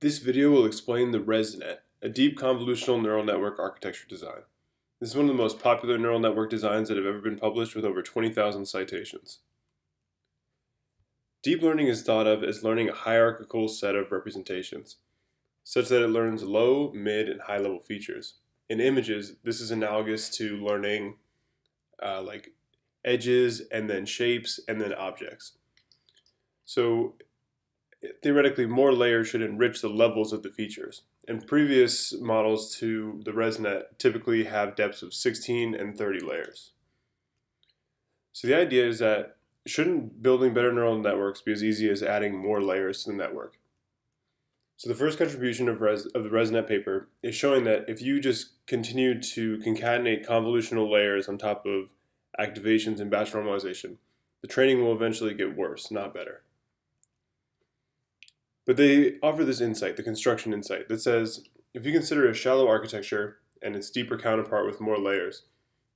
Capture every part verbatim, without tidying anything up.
This video will explain the ResNet, a deep convolutional neural network architecture design. This is one of the most popular neural network designs that have ever been published, with over twenty thousand citations. Deep learning is thought of as learning a hierarchical set of representations, such that it learns low, mid, and high level features. In images, this is analogous to learning uh, like edges, and then shapes, and then objects. So theoretically, more layers should enrich the levels of the features. And previous models to the ResNet typically have depths of sixteen and thirty layers. So the idea is that shouldn't building better neural networks be as easy as adding more layers to the network? So the first contribution of, Res of the ResNet paper is showing that if you just continue to concatenate convolutional layers on top of activations and batch normalization, the training will eventually get worse, not better. But they offer this insight, the construction insight, that says if you consider a shallow architecture and its deeper counterpart with more layers,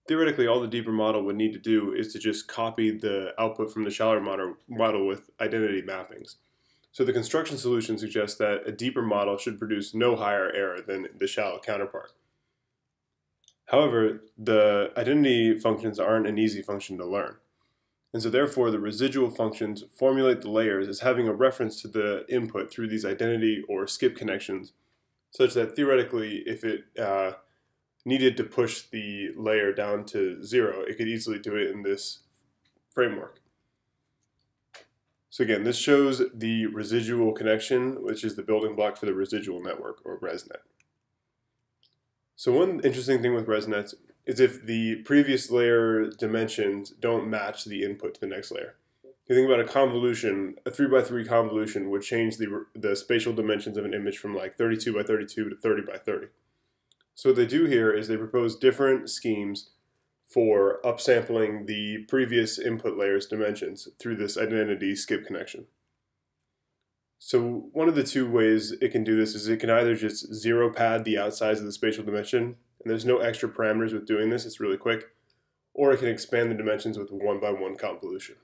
theoretically all the deeper model would need to do is to just copy the output from the shallower model, model with identity mappings. So the construction solution suggests that a deeper model should produce no higher error than the shallow counterpart. However, the identity functions aren't an easy function to learn. And so therefore the residual functions formulate the layers as having a reference to the input through these identity or skip connections, such that theoretically if it uh, needed to push the layer down to zero, it could easily do it in this framework. So again, this shows the residual connection, which is the building block for the residual network, or ResNet. So one interesting thing with ResNet is if the previous layer dimensions don't match the input to the next layer. If you think about a convolution, a three by three convolution would change the, the spatial dimensions of an image from like thirty-two by thirty-two to thirty by thirty. So what they do here is they propose different schemes for upsampling the previous input layer's dimensions through this identity skip connection. So one of the two ways it can do this is it can either just zero pad the outsides of the spatial dimension, and there's no extra parameters with doing this, it's really quick, or it can expand the dimensions with one by one convolution.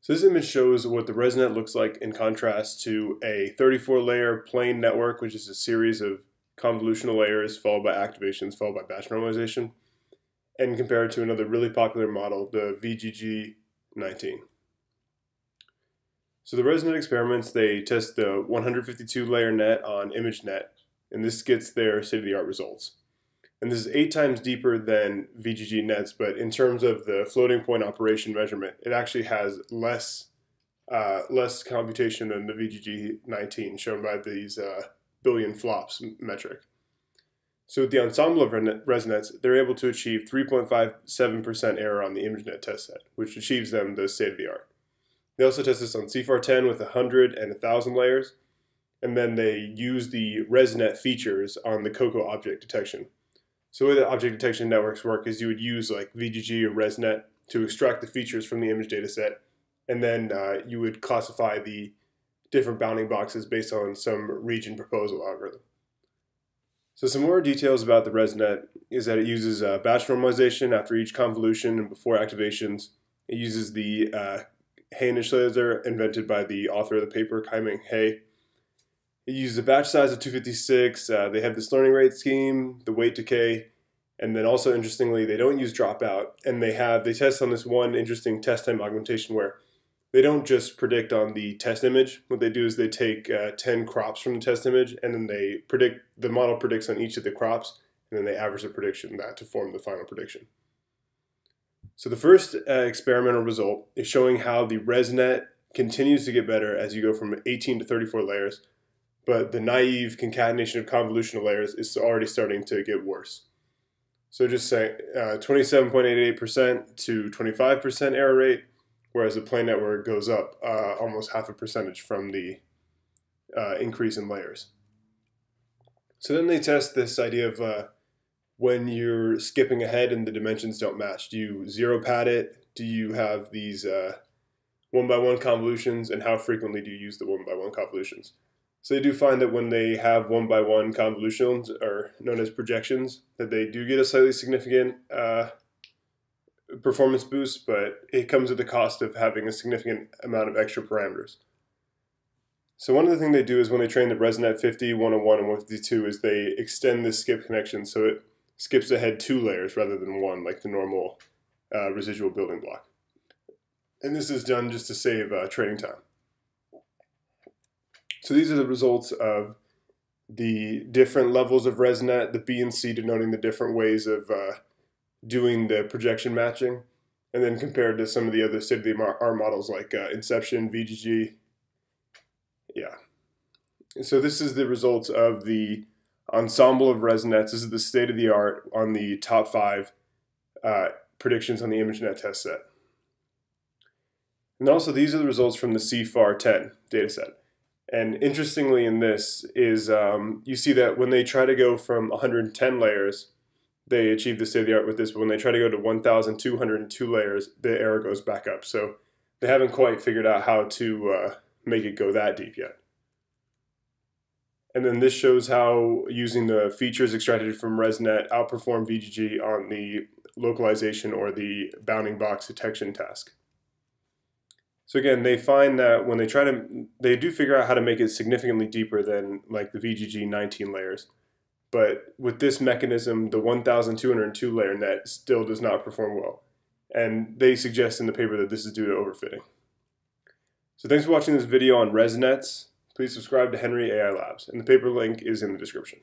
So this image shows what the ResNet looks like in contrast to a thirty-four layer plane network, which is a series of convolutional layers followed by activations followed by batch normalization, and compared to another really popular model, the V G G nineteen. So the ResNet experiments, they test the one hundred fifty-two layer net on ImageNet, and this gets their state-of-the-art results. And this is eight times deeper than V G G nets, but in terms of the floating point operation measurement, it actually has less uh, less computation than the V G G nineteen, shown by these uh, billion flops metric. So with the ensemble of ResNets, they're able to achieve three point five seven percent error on the ImageNet test set, which achieves them the state-of-the-art. They also test this on CIFAR ten with one hundred and one thousand layers, and then they use the ResNet features on the COCO object detection. So the way that object detection networks work is you would use like V G G or ResNet to extract the features from the image data set, and then uh, you would classify the different bounding boxes based on some region proposal algorithm. So some more details about the ResNet is that it uses uh, batch normalization after each convolution and before activations. It uses the uh, He initializer invented by the author of the paper, Kaiming He. It uses a batch size of two fifty-six, uh, they have this learning rate scheme, the weight decay, and then also interestingly they don't use dropout, and they have they test on this one interesting test time augmentation where they don't just predict on the test image. What they do is they take uh, ten crops from the test image, and then they predict, the model predicts on each of the crops, and then they average the prediction that to form the final prediction. So the first uh, experimental result is showing how the ResNet continues to get better as you go from eighteen to thirty-four layers, but the naive concatenation of convolutional layers is already starting to get worse. So just say twenty-seven point eight eight percent uh, to twenty-five percent error rate, whereas the plane network goes up uh, almost half a percentage from the uh, increase in layers. So then they test this idea of uh, when you're skipping ahead and the dimensions don't match. Do you zero pad it? Do you have these uh, one by one convolutions? And how frequently do you use the one by one convolutions? So they do find that when they have one by one convolutions, or known as projections, that they do get a slightly significant uh, performance boost, but it comes at the cost of having a significant amount of extra parameters. So one of the things they do is when they train the ResNet fifty, one oh one, and one fifty-two is they extend this skip connection so it skips ahead two layers rather than one, like the normal uh, residual building block. And this is done just to save uh, training time. So these are the results of the different levels of ResNet, the B and C denoting the different ways of uh, doing the projection matching, and then compared to some of the other state-of-the-art models like uh, Inception, V G G. Yeah. So this is the results of the ensemble of ResNets. This is the state-of-the-art on the top five uh, predictions on the ImageNet test set. And also these are the results from the C I F A R ten dataset. And interestingly in this is um, you see that when they try to go from one hundred ten layers, they achieve the state-of-the-art with this, but when they try to go to one thousand two hundred two layers, the error goes back up. So they haven't quite figured out how to uh, make it go that deep yet. And then this shows how using the features extracted from ResNet outperform V G G on the localization or the bounding box detection task. So again, they find that when they try to, they do figure out how to make it significantly deeper than like the V G G nineteen layers. But with this mechanism, the one thousand two hundred two layer net still does not perform well. And they suggest in the paper that this is due to overfitting. So thanks for watching this video on ResNets. Please subscribe to Henry A I Labs, and the paper link is in the description.